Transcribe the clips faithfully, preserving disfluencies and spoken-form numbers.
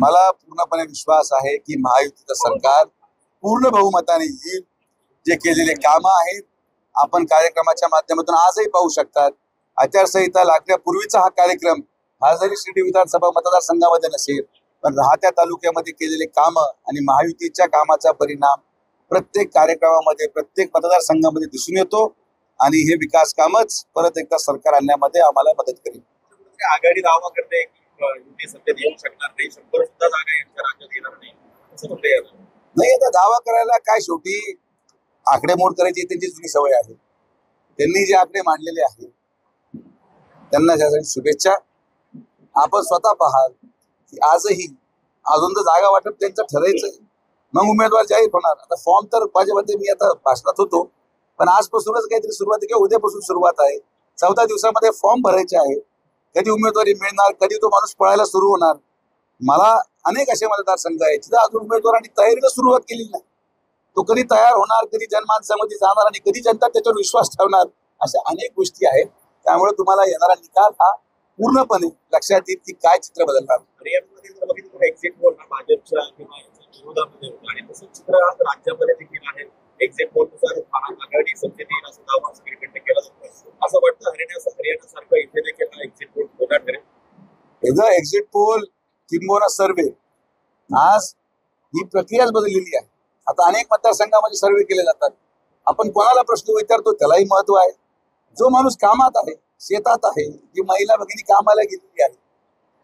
मला पूर्णपणे विश्वास आहे की महायुतीचं सरकार पूर्ण बहुमताने येईल। जे केलेले काम आहेत आपण कार्यक्रमाच्या माध्यमातून आजही पाहू शकतात। आचारसंहिता लागण्यापूर्वीचा हा कार्यक्रम हा जरी शिर्डी विधानसभा मतदारसंघामध्ये नसेल पण राहत्या तालुक्यामध्ये केलेले काम आणि महायुतीच्या कामाचा परिणाम प्रत्येक कार्यक्रमामध्ये प्रत्येक मतदारसंघामध्ये दिसून येतो आणि हे विकास कामच परत एकदा सरकार आणण्यामध्ये आम्हाला मदत करेल। आघाडी दावा करते युती सत्तेत येऊ शकणार नाही, शंभर सुद्धा जागा यांच्या राज्यात येणार नाही असं म्हणते नाही। आता दावा करायला काय, शेवटी आकडेमोड करायची त्यांची जुनी सवय आहे। त्यांनी जे आकडे मांडलेले आहेत त्यांना ज्यासाठी शुभेच्छा। आपण स्वतः पाहाल की आजही अजून तर जागा वाटप त्यांचं ठरायचंय, मग उमेदवार जाहीर होणार। आता फॉर्म तर माझ्यामध्ये मी आता भाषणात होतो पण आजपासूनच काहीतरी सुरुवात किंवा उद्यापासून सुरुवात आहे। चौदा दिवसामध्ये फॉर्म भरायचे आहे। कधी उमेदवारी मिळणार, कधी तो माणूस पळायला सुरू होणार। मला अनेक असे मतदारसंघ आहेत जिथे अजून उमेदवारांनी तयारीला सुरुवात केली नाही। तो कधी तयार होणार, कधी जनमानसामध्ये जाणार आणि कधी जनता त्याच्यावर विश्वास ठेवणार, अशा अनेक गोष्टी आहेत। त्यामुळे तुम्हाला येणारा निकाल हा पूर्णपणे लक्षात येईल की काय चित्र बदलणार। एक्झिट पोल किंबोना सर्वे आज ही प्रक्रियाच बदललेली आहे। आता अनेक मतदारसंघामध्ये सर्वे केले जातात। आपण कोणाला प्रश्न विचारतो त्यालाही महत्व आहे। जो माणूस कामात आहे, शेतात आहे, जी महिला भगिनी कामाला गेलेली आहे,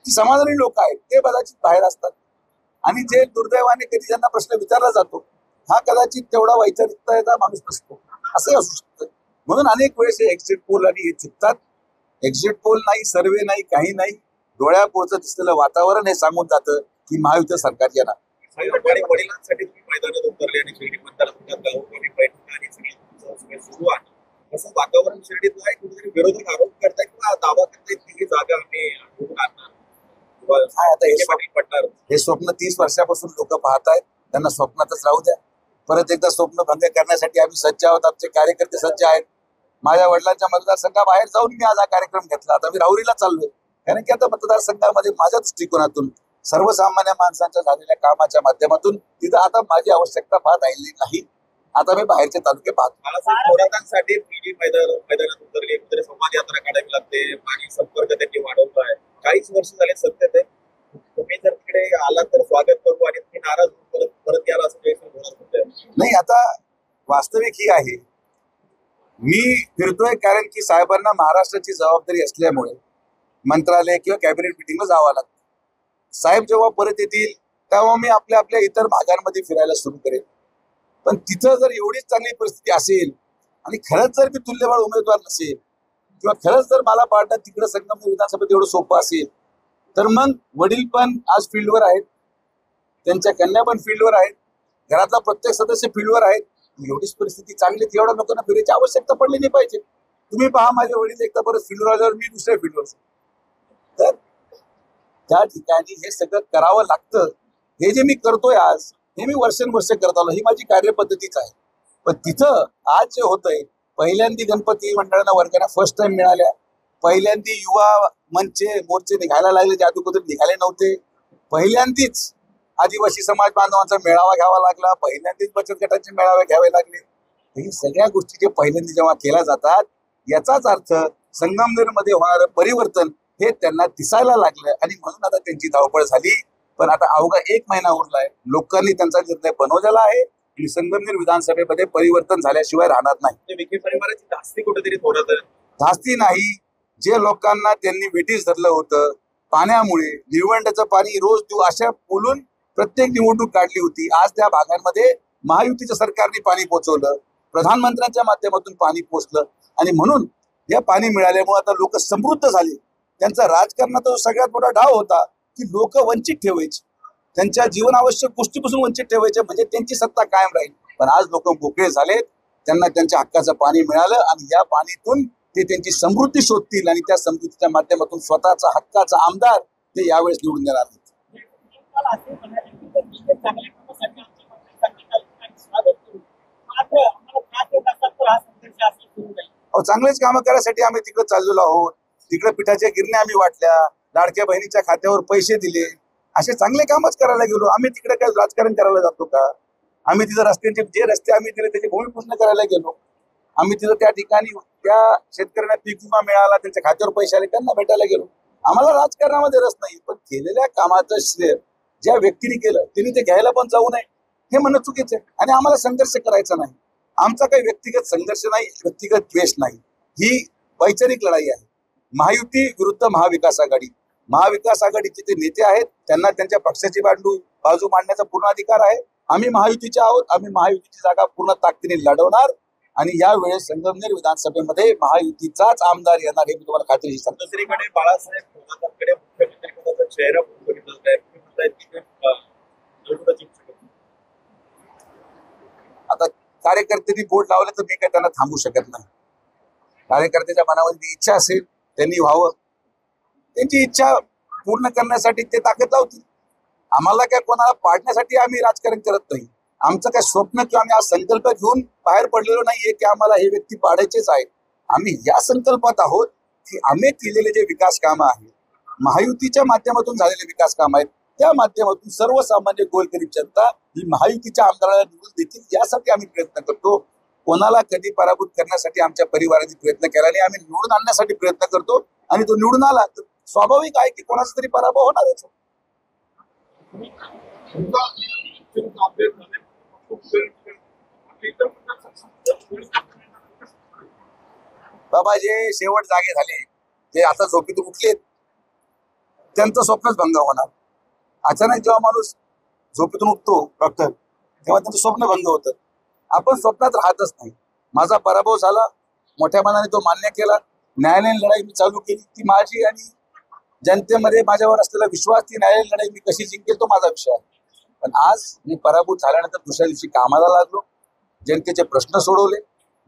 जी समाधानी लोक आहेत ते कदाचित बाहेर असतात आणि जे दुर्दैवाने कधी ज्यांना प्रश्न विचारला जातो हा कदाचित तेवढा वैचारिकता माणूस नसतो, असंही असू शकतं। म्हणून अनेक वेळेस हे एक्झिट पोल आणि हे चुकतात। एक्झिट पोल नाही, सर्वे नाही, काही नाही, डोळ्यापुढचं दिसलेलं वातावरण हे सांगून जातं की महायुती सरकार येणार। वडिलांसाठी तुम्ही मैदानात उतरले आणि शिर्डी मतदारसंघात गावोगावी बैठका आणि सगळे सुरू आहे असं वातावरण शिर्डीत आहे। कुठेतरी विरोधक आरोप करतायत किंवा दावा करतायत की ही जागा आम्ही जिंकून आणणार किंवा आता हे पाटील पडणार, हे स्वप्न तीस वर्षापासून लोक पाहतायत। त्यांना स्वप्नातच राहू द्या। परत एकदा स्वप्न भंग करण्यासाठी आम्ही सज्ज आहोत, आमचे कार्यकर्ते सज्ज आहेत। माझ्या वडिलांच्या मतदारसंघाबाहेर जाऊन मी आज हा कार्यक्रम घेतला। आता मी राहुरीला चाललोय कारण की आता मतदारसंघामध्ये माझ्या दृष्टिकोनातून सर्वसामान्य माणसांच्या झालेल्या कामाच्या माध्यमातून तिथं आता माझी आवश्यकता पाहत राहिली नाही। आता मी बाहेरचे तालुके पाहतोसाठी मैदानात उतरली, कुठे संवाद यात्रा काढावी लागते, पाणी संपर्क त्यांनी वाढवलाय। काहीच वर्ष झाले सत्तेत, तुम्ही जर तिकडे आला तर स्वागत करू आणि तुम्ही नाराज परत परत याला असं नाही। आता वास्तविक ही आहे, मी फिरतोय कारण की साहेबांना महाराष्ट्राची जबाबदारी असल्यामुळे मंत्रालय किंवा कॅबिनेट मिटिंगला जावं लागतं। साहेब जेव्हा परत येतील तेव्हा मी आपल्या आपल्या इतर भागांमध्ये फिरायला सुरू करेन। पण तिथं जर एवढीच चांगली परिस्थिती असेल आणि खरंच जर मी तुल्यबळ उमेदवार नसेल किंवा खरंच जर मला पाटणा तिकडे संगमनेर विधानसभेत एवढं सोपं असेल तर मग वडील पण आज फील्डवर आहेत, त्यांच्या कन्या पण फील्डवर आहेत, घरातला प्रत्येक सदस्य फील्डवर आहेत। एवढीच परिस्थिती चांगली, एवढ्या लोकांना फिरायची आवश्यकता पडली नाही पाहिजे। तुम्ही पहा, माझे वडील एकदा परत फील्डवर आल्यावर मी दुसऱ्या फील्डवर, तर त्या ठिकाणी हे सगळं करावं लागतं। हे जे मी करतोय आज, हे मी वर्षानुवर्ष करत आलो, ही माझी कार्यपद्धतीच आहे। पण तिथं आज जे होतंय, पहिल्यांदी गणपती मंडळांना वर्गांना फर्स्ट टाइम मिळाल्या, पहिल्यांदी युवा मंचे मोर्चे निघायला लागले जे अगोदर निघाले नव्हते, पहिल्यांदीच आदिवासी समाज बांधवांचा मेळावा घ्यावा लागला, पहिल्यांदीच बचत गटाचे मेळावे घ्यावे लागले। हे सगळ्या गोष्टी जे पहिल्यांदी जेव्हा केल्या जातात याचाच अर्थ संगमनेरमध्ये होणारं परिवर्तन हे त्यांना दिसायला लागलं आणि म्हणून आता त्यांची धावपळ झाली। पण आता अवघा एक महिना उरलाय, लोकांनी त्यांचा निर्णय बनवलेला आहे आणि संगमनेर विधानसभेमध्ये परिवर्तन झाल्याशिवाय राहणार नाही। विखे परिवाराची धास्ती कुठेतरी थोडं धास्ती नाही, जे लोकांना त्यांनी वेठीस धरलं होतं पाण्यामुळे, निळवंड्याचं पाणी रोज देऊ अशा बोलून प्रत्येक निवडणूक काढली होती। आज त्या भागांमध्ये महायुतीच्या सरकारने पाणी पोहोचवलं, प्रधानमंत्र्यांच्या माध्यमातून पाणी पोहोचलं आणि म्हणून या पाणी मिळाल्यामुळे आता लोक समृद्ध झाले। त्यांचा राजकारणाचा जो सगळ्यात मोठा डाव होता की लोक वंचित ठेवायचे, त्यांच्या जीवनावश्यक गोष्टीपासून वंचित ठेवायचे म्हणजे त्यांची सत्ता कायम राहील। पण आज लोक मोकळे झालेत, त्यांना त्यांच्या हक्काचं पाणी मिळालं आणि या पाणीतून ते त्यांची समृद्धी शोधतील आणि त्या समृद्धीच्या माध्यमातून स्वतःचा हक्काचा आमदार ते यावेळेस निवडून देणार आहेत। चांगलेच कामं करायसाठी आम्ही तिकडे चाललेलो आहोत। तिकडे पिठाच्या गिरण्या आम्ही वाटल्या, लाडक्या बहिणीच्या खात्यावर पैसे दिले, असे चांगले कामच करायला गेलो। आम्ही तिकडे काय राजकारण करायला जातो का? आम्ही तिथे रस्त्यांचे जे रस्ते आम्ही दिले त्याची भूमिपूजन करायला गेलो। आम्ही तिथे त्या ठिकाणी त्या शेतकऱ्यांना पीक विमा मिळाला, त्यांच्या खात्यावर पैसे आले, त्यांना भेटायला गेलो। आम्हाला राजकारणामध्ये रस नाही, पण केलेल्या कामाचं श्रेय ज्या व्यक्तीने केलं त्यांनी ते घ्यायला पण जाऊ नये हे म्हणणं चुकीचं आहे। आणि आम्हाला संघर्ष करायचा नाही, आमचा काही व्यक्तिगत संघर्ष नाही, व्यक्तिगत द्वेष नाही। ही वैचारिक लढाई आहे महायुती विरुद्ध महाविकास आघाडी। महाविकास आघाडीचे जे नेते आहेत त्यांना त्यांच्या पक्षाची बांधू बाजू मांडण्याचा पूर्ण अधिकार आहे। आम्ही महायुतीचे आहोत, आम्ही महायुतीची जागा पूर्ण ताकदीने लढवणार आणि यावेळेस संगमनेर विधानसभेमध्ये महायुतीचाच आमदार येणार हे मी तुम्हाला खात्रीशीर सांगतो। दुसरीकडे बाळासाहेब थोरातांकडे मुख्यमंत्री पदाचा चेहरा आता कार्यकर्त्यांनी बोट लावलं तर मी काय त्यांना थांबू शकत नाही। कार्यकर्त्याच्या मनामध्ये इच्छा असेल त्यांनी व्हावं, त्यांची इच्छा पूर्ण करण्यासाठी ते ताकद लावतील। आम्हाला काय कोणाला पाडण्यासाठी आम्ही राजकारण करत नाही। आमचं काय स्वप्न किंवा आम्ही हा संकल्प घेऊन बाहेर पडलेलो नाहीये की आम्हाला हे व्यक्ती पाडायचेच आहेत। आम्ही या संकल्पात आहोत की आम्ही केलेले जे विकास कामं आहेत, महायुतीच्या माध्यमातून झालेले विकास कामं आहेत, त्या माध्यमातून सर्वसामान्य गोलकरी जनता ही महायुतीच्या आमदाराला निवडून देतील यासाठी आम्ही प्रयत्न करतो। कोणाला कधी पराभूत करण्यासाठी आमच्या परिवाराने प्रयत्न केला नाही, आम्ही निवडून आणण्यासाठी प्रयत्न करतो। आणि तो निवडून आला तर स्वाभाविक आहे की कोणाचा तरी पराभव होणारच। बाबा जे शेवट जागे झाले ते आता झोपेतून उठले, त्यांचं स्वप्नच भंग होणार। अचानक जेव्हा माणूस झोपेतून उठतो डॉक्टर, तेव्हा त्यांचं स्वप्न भंग होतं। आपण स्वप्नात राहतच नाही। माझा पराभव झाला, मोठ्या मनाने तो मान्य केला, न्यायालयीन लढाई मी चालू केली, ती माझी आणि जनतेमध्ये माझ्यावर असलेला विश्वास, ती न्यायालयीन लढाई मी कशी जिंकेल तो माझा विषय आहे। पण आज मी पराभूत झाल्यानंतर दुसऱ्या दिवशी कामाला लागलो, जनतेचे प्रश्न सोडवले।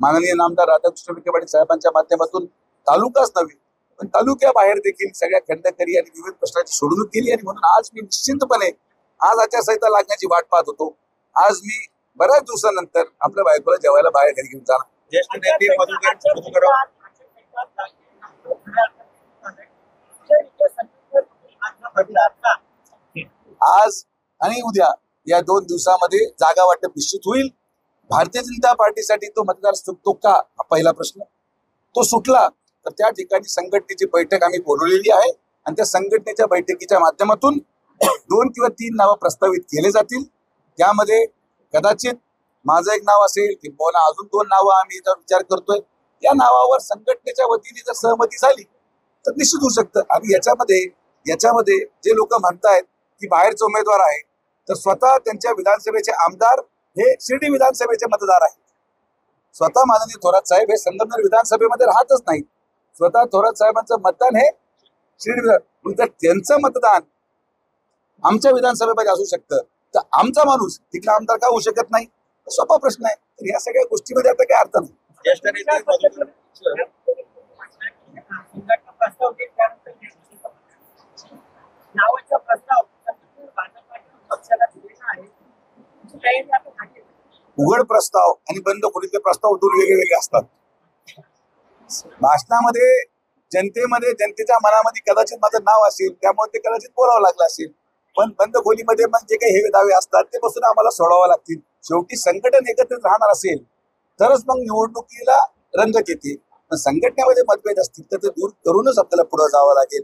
माननीय आमदार राधाकृष्ण विखे पाटील साहेबांच्या माध्यमातून तालुकाच नव्हे पण तालुक्याबाहेर देखील सगळ्या खंडकरी आणि विविध प्रश्नांची सोडवणूक केली आणि म्हणून आज मी निश्चिंतपणे आज आचारसंहिता लागण्याची वाट पाहत होतो। आज मी बऱ्याच दिवसानंतर आपल्या बायकोला जेवायला बाहेर घरी घेऊन जाणार। ज्येष्ठ नेते आज आणि उद्या या दोन दिवसामध्ये जागा वाटप निश्चित होईल। भारतीय जनता पार्टीसाठी तो मतदार सुटतो का हा पहिला प्रश्न। तो सुटला तर त्या ठिकाणी संघटनेची बैठक आम्ही बोलवलेली आहे आणि त्या संघटनेच्या बैठकीच्या माध्यमातून दोन किंवा तीन नावं प्रस्तावित केले जातील। त्यामध्ये कदाचित माझं एक नाव असेल किंवा अजून दोन नावं आम्ही याच्यावर विचार करतोय। या नावावर संघटनेच्या वतीने जर सहमती झाली तर निश्चित होऊ शकतं। आणि याच्यामध्ये याच्यामध्ये जे लोक म्हणतायत की बाहेरचे उमेदवार आहे तर स्वतः त्यांच्या विधानसभेचे आमदार हे शिर्डी विधानसभेचे मतदार आहेत। स्वतः माननीय थोरात साहेब हे संगमनेर विधानसभेमध्ये राहतच नाही। स्वतः थोरात साहेबांचं मतदान हे शिर्डी, त्यांचं मतदान आमच्या विधानसभेमध्ये असू शकतं तर आमचा माणूस तिकडे आमदार का होऊ शकत नाही? सोपा प्रश्न आहे। तर या सगळ्या गोष्टीमध्ये आता काय अर्थ नाही। ज्येष्ठ नेते उघड प्रस्ताव आणि बंद खोलीतले प्रस्ताव दोन वेगळे वेगळे असतात। भाषणामध्ये जनतेमध्ये जनतेच्या मनामध्ये कदाचित माझं नाव असेल त्यामुळे ते कदाचित बोलावं लागलं असेल, पण बंद खोलीमध्ये मग जे काही हे दावे असतात ते बसून आम्हाला सोडावे लागतील। शेवटी संघटन एकत्र राहणार असेल तरच मग निवडणुकीला रंगत येते। पण संघटनेमध्ये मतभेद असतील तर ते दूर करूनच आपल्याला पुढे जावं लागेल।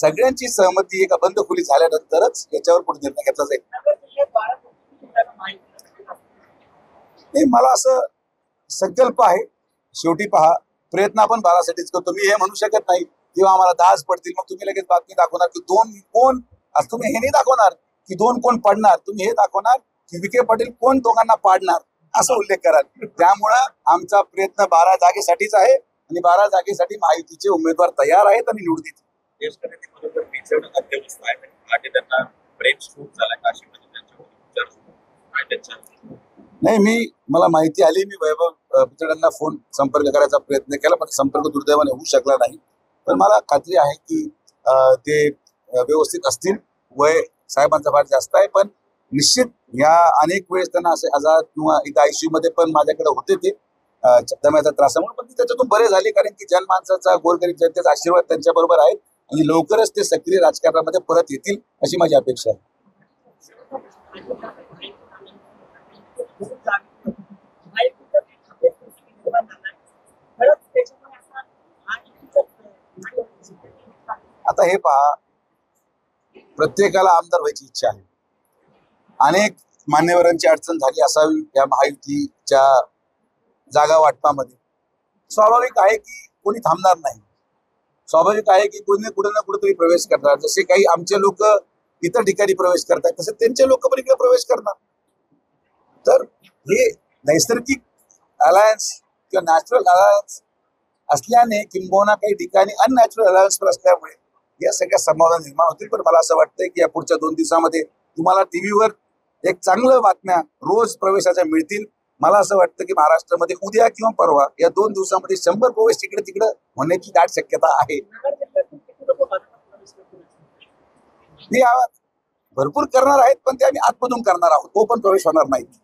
सगळ्यांची सहमती एका बंद खोली झाल्यानंतरच याच्यावर पुढे निर्णय घेतला जाईल। हे मला असं संकल्प आहे। शेवटी पहा, प्रयत्न आपण बाळासाठीच करतो। मी हे म्हणू शकत नाही किंवा आम्हाला दहाच पडतील मग तुम्ही लगेच बातमी दाखवणार की दोन कोण, आज तुम्ही हे नाही दाखवणार की दोन कोण पडणार, तुम्ही हे दाखवणार की विखे पाटील कोण दोघांना पाडणार असा उल्लेख कराल। त्यामुळं आमचा प्रयत्न बारा जागेसाठीच आहे आणि बारा जागेसाठी महायुतीचे उमेदवार तयार आहेत आणि निवडतील। नाही, मी मला माहिती आली, मी वैभव पिचडांना फोन संपर्क करायचा प्रयत्न केला पण संपर्क दुर्दैवाने होऊ शकला नाही। पण मला खात्री आहे की ते व्यवस्थित असतील। वय साहेबांचा फार जास्त आहे पण निश्चित या अनेक वेळेस त्यांना असे आजार किंवा इथं आयसीयू मध्ये पण माझ्याकडे होते ते दम्याचा त्रासामुळे, पण त्याच्यातून बरे झाले कारण की जनमानसाचा गोरगरीब जनतेचा आशीर्वाद त्यांच्याबरोबर आहेत। आणि लवकरच ते सक्रिय राजकारणामध्ये परत येतील अशी माझी अपेक्षा आहे। आता हे पहा, प्रत्येकाला आमदार व्हायची इच्छा आहे, अनेक मान्यवरांची अडचण झाली असावी या महायुतीच्या जागा वाटपामध्ये। स्वाभाविक आहे की कोणी थांबणार नाही, स्वाभाविक आहे की कोणी कुठे ना कुठेतरी प्रवेश करणार। जसे काही आमचे लोक इतर ठिकाणी प्रवेश करतात तसे त्यांचे लोक पण इकडे प्रवेश करणार। तर हे नैसर्गिक अलायन्स किंवा नॅचरल अलायन्स असल्याने किंबहुना काही ठिकाणी अननॅचरल अलायन्स पण असल्यामुळे या सगळ्या संभावना निर्माण होतील। पण मला असं वाटतंय की या पुढच्या दोन दिवसामध्ये तुम्हाला टीव्हीवर एक चांगलं बातम्या रोज प्रवेशाच्या मिळतील। मला असं वाटतं की महाराष्ट्रामध्ये उद्या किंवा परवा या दोन दिवसांमध्ये शंभर प्रवेश तिकडे तिकडे होण्याची दाट शक्यता आहे। भरपूर करणार आहेत पण ते आम्ही आतमधून करणार आहोत, तो पण प्रवेश होणार नाही।